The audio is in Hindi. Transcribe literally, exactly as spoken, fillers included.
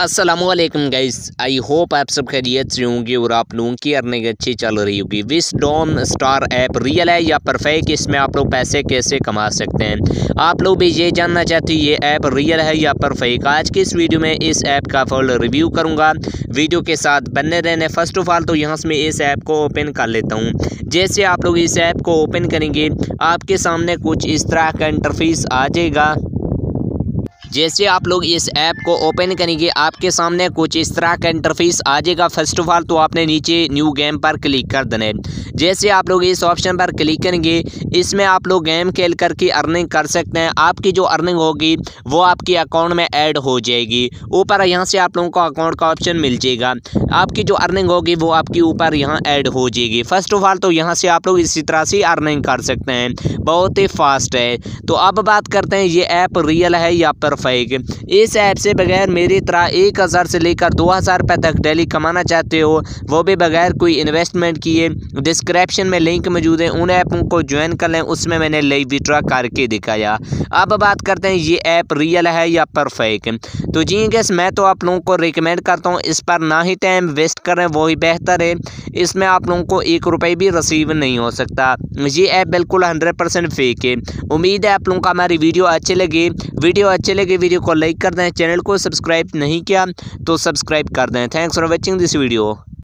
अस्सलामुअलैकुम गाइस, आई होप आप सब खैरियत से होंगे और आप लोगों की अर्निंग अच्छी चल रही होगी। विस्डम स्टार ऐप रियल है या परफेक्ट, इसमें आप लोग पैसे कैसे कमा सकते हैं, आप लोग भी ये जानना चाहते हो ये ऐप रियल है या परफेक्ट। आज की इस वीडियो में इस ऐप का फुल रिव्यू करूँगा, वीडियो के साथ बने रहने। फर्स्ट ऑफ ऑल तो यहाँ से मैं इस ऐप को ओपन कर लेता हूँ। जैसे आप लोग इस ऐप को ओपन करेंगे आपके सामने कुछ इस तरह का इंटरफेस आ जाएगा। जैसे आप लोग इस ऐप को ओपन करेंगे आपके सामने कुछ इस तरह का इंटरफेस आ जाएगा। फर्स्ट ऑफ ऑल तो आपने नीचे न्यू गेम पर क्लिक कर देना है। जैसे आप लोग इस ऑप्शन पर क्लिक करेंगे इसमें आप लोग गेम खेल करके अर्निंग कर सकते हैं। आपकी जो अर्निंग होगी वो आपके अकाउंट में ऐड हो जाएगी। ऊपर यहाँ से आप लोगों को अकाउंट का ऑप्शन मिल जाएगा, आपकी जो अर्निंग होगी वो आपके ऊपर यहाँ ऐड हो जाएगी। फर्स्ट ऑफ ऑल तो यहाँ से आप लोग इसी तरह से अर्निंग कर सकते हैं, बहुत ही फास्ट है। तो अब बात करते हैं ये ऐप रियल है या पर फेक। इस ऐप से बगैर मेरी तरह एक हज़ार से लेकर दो हज़ार रुपये तक डेली कमाना चाहते हो, वो भी बगैर कोई इन्वेस्टमेंट किए। डिस्क्रिप्शन में लिंक मौजूद है, उन ऐपों को ज्वाइन कर लें, उसमें मैंने लाइव विड्रॉ करके दिखाया। अब बात करते हैं ये ऐप रियल है या परफेक्ट। तो जी गैस, मैं तो आप लोगों को रिकमेंड करता हूँ इस पर ना ही टाइम वेस्ट करें, वही बेहतर है। इसमें आप लोगों को एक रुपये भी रिसीव नहीं हो सकता। ये ऐप बिल्कुल हंड्रेड परसेंट फेक है। उम्मीद है आप लोगों का हमारी वीडियो अच्छी लगी। वीडियो अच्छी लगी वीडियो को लाइक कर दें, चैनल को सब्सक्राइब नहीं किया तो सब्सक्राइब कर दें। Thanks for watching this video.